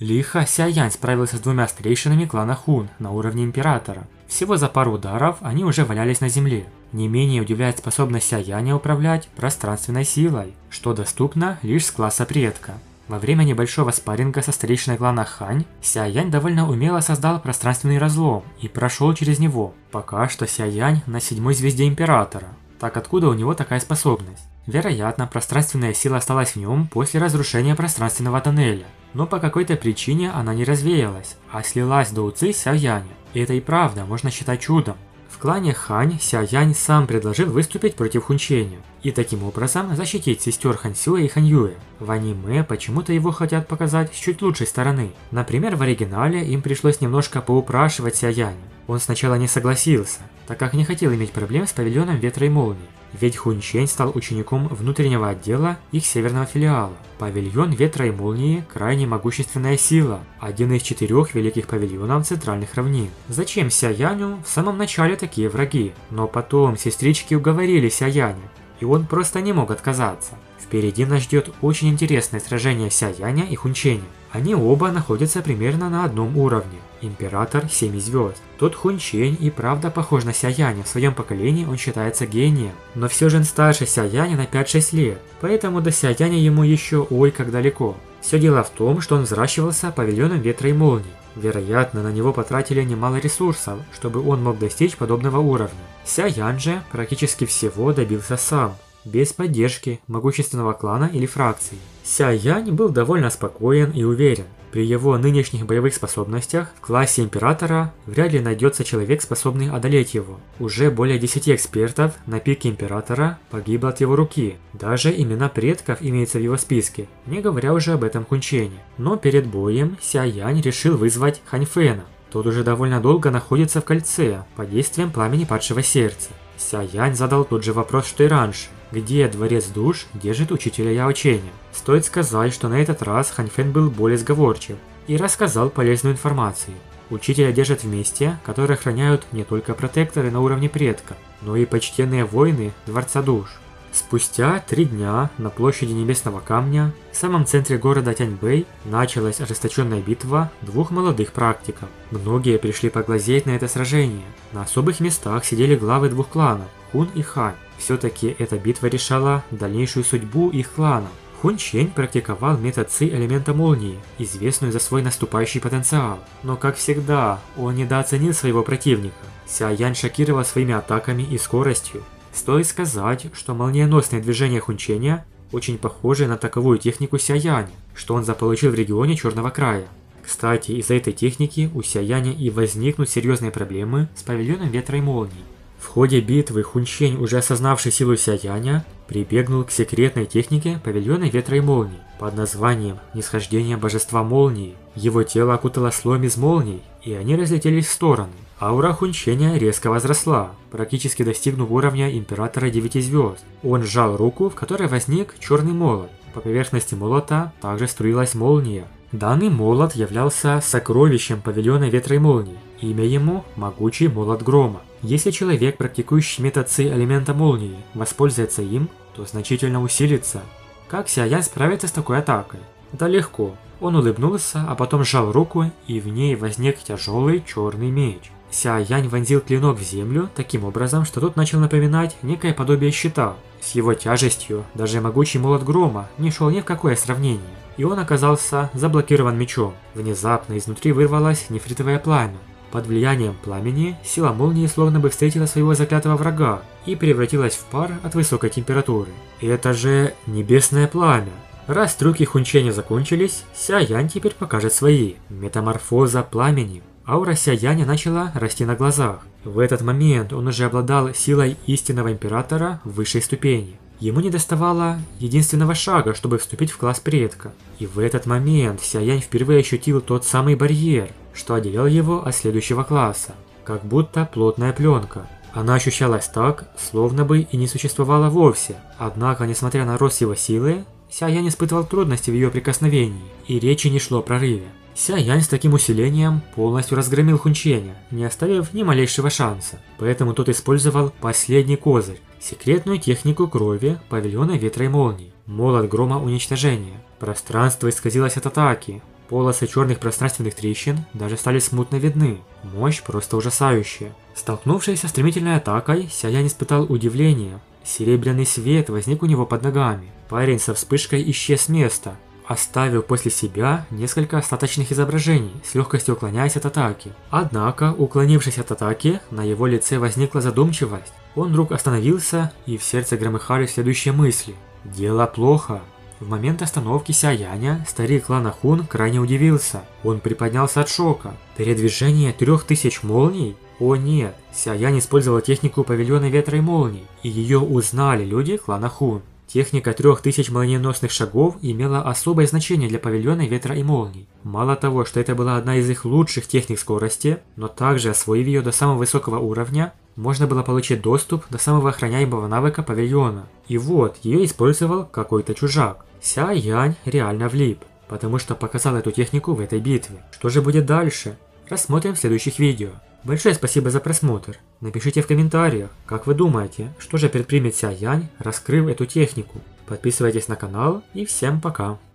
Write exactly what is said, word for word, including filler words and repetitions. Лихо Ся Янь справился с двумя старейшинами клана Хун на уровне императора. Всего за пару ударов они уже валялись на земле. Не менее удивляет способность Ся Яня управлять пространственной силой, что доступно лишь с класса предка. Во время небольшого спарринга со старейшиной клана Хань, Ся Янь довольно умело создал пространственный разлом и прошел через него. Пока что Ся Янь на седьмой звезде императора. Так откуда у него такая способность? Вероятно, пространственная сила осталась в нем после разрушения пространственного тоннеля. Но по какой-то причине она не развеялась, а слилась Доу Ци Ся Яня. И это и правда можно считать чудом. В клане Хань Ся Янь сам предложил выступить против Хун Чэня и таким образом защитить сестер Хан Сюэ и Хан Юэ. В аниме почему-то его хотят показать с чуть лучшей стороны. Например, в оригинале им пришлось немножко поупрашивать Ся Яня. Он сначала не согласился, так как не хотел иметь проблем с павильоном Ветра и Молнии. Ведь Хун Чэнь стал учеником внутреннего отдела их северного филиала. Павильон Ветра и Молнии – крайне могущественная сила, один из четырех великих павильонов центральных равнин. Зачем Ся Яню в самом начале такие враги? Но потом сестрички уговорили Ся Яня, и он просто не мог отказаться. Впереди нас ждет очень интересное сражение Ся Яня и Хун Чэня. Они оба находятся примерно на одном уровне. Император семи звезд. Тот Хун Чэнь и правда похож на Ся Яня. В своем поколении он считается гением. Но все же он старше Ся Яня на пять-шесть лет. Поэтому до Ся Яня ему еще ой как далеко. Все дело в том, что он взращивался павильоном Ветра и Молнии. Вероятно, на него потратили немало ресурсов, чтобы он мог достичь подобного уровня. Ся Янь же практически всего добился сам, без поддержки могущественного клана или фракции. Ся Янь был довольно спокоен и уверен. При его нынешних боевых способностях в классе императора вряд ли найдется человек, способный одолеть его. Уже более десяти экспертов на пике императора погибло от его руки. Даже имена предков имеются в его списке, не говоря уже об этом Хун Чэне. Но перед боем Ся Янь решил вызвать Хань Фэна. Тот уже довольно долго находится в кольце под действием пламени падшего сердца. Ся Янь задал тот же вопрос, что и раньше. Где Дворец Душ держит учителя Яо Ченя? Стоит сказать, что на этот раз Хань Фэн был более сговорчив и рассказал полезную информацию. Учителя держат в месте, которое охраняют не только протекторы на уровне предка, но и почтенные воины Дворца Душ. Спустя три дня на площади Небесного камня, в самом центре города Тяньбэй, началась ожесточенная битва двух молодых практиков. Многие пришли поглазеть на это сражение. На особых местах сидели главы двух кланов – Хун и Хань. Все-таки эта битва решала дальнейшую судьбу их кланов. Хун Чэнь практиковал метод Ци элемента молнии, известную за свой наступающий потенциал. Но, как всегда, он недооценил своего противника. Ся Янь шокировал своими атаками и скоростью. Стоит сказать, что молниеносные движения Хун Чэня очень похожи на таковую технику Ся Яня, что он заполучил в регионе Черного Края. Кстати, из-за этой техники у Ся Яня и возникнут серьезные проблемы с павильоном Ветра и Молнии. В ходе битвы Хун Чэнь, уже осознавший силу Ся Яня, прибегнул к секретной технике павильона Ветра и Молнии под названием «Нисхождение Божества Молнии». Его тело окутало слоем из молний, и они разлетелись в стороны. Аура Хун Чэня резко возросла, практически достигнув уровня императора девяти звезд. Он сжал руку, в которой возник черный молот. По поверхности молота также струилась молния. Данный молот являлся сокровищем павильона Ветра и Молнии. Имя ему – Могучий Молот Грома. Если человек, практикующий метод Ци элемента молнии, воспользуется им, то значительно усилится. Как Ся Янь справится с такой атакой? Да легко. Он улыбнулся, а потом сжал руку, и в ней возник тяжелый черный меч. Ся Янь вонзил клинок в землю таким образом, что тот начал напоминать некое подобие щита. С его тяжестью даже могучий молот грома не шел ни в какое сравнение, и он оказался заблокирован мечом. Внезапно изнутри вырвалось нефритовое пламя. Под влиянием пламени сила молнии словно бы встретила своего заклятого врага и превратилась в пар от высокой температуры. И это же небесное пламя! Раз трюки Хун Чэня закончились, Ся Янь теперь покажет свои. Метаморфоза пламени. Аура Ся Яня начала расти на глазах. В этот момент он уже обладал силой истинного императора высшей ступени. Ему недоставало единственного шага, чтобы вступить в класс предка. И в этот момент Ся Янь впервые ощутил тот самый барьер, что отделял его от следующего класса. Как будто плотная пленка. Она ощущалась так, словно бы и не существовала вовсе. Однако, несмотря на рост его силы, Ся Янь испытывал трудности в ее прикосновении, и речи не шло о прорыве. Ся Янь с таким усилением полностью разгромил Хун Чэня, не оставив ни малейшего шанса. Поэтому тот использовал последний козырь – секретную технику крови павильона Ветра и Молнии. Молот грома уничтожения. Пространство исказилось от атаки. Полосы черных пространственных трещин даже стали смутно видны. Мощь просто ужасающая. Столкнувшись со стремительной атакой, Ся Янь испытал удивление. Серебряный свет возник у него под ногами. Парень со вспышкой исчез с места, оставив после себя несколько остаточных изображений, с легкостью уклоняясь от атаки. Однако, уклонившись от атаки, на его лице возникла задумчивость. Он вдруг остановился, и в сердце громыхали следующие мысли. «Дело плохо». В момент остановки Ся Яня старик клана Хун крайне удивился. Он приподнялся от шока. Передвижение трёх тысяч молний? О нет, Ся Янь использовала технику Павильона Ветра и Молний, и ее узнали люди клана Хун. Техника трёх тысяч молниеносных шагов имела особое значение для Павильона Ветра и Молний. Мало того, что это была одна из их лучших техник скорости, но также, освоив ее до самого высокого уровня, можно было получить доступ до самого охраняемого навыка павильона. И вот, ее использовал какой-то чужак. Ся Янь реально влип, потому что показал эту технику в этой битве. Что же будет дальше? Рассмотрим в следующих видео. Большое спасибо за просмотр. Напишите в комментариях, как вы думаете, что же предпримет Ся Янь, раскрыв эту технику. Подписывайтесь на канал и всем пока.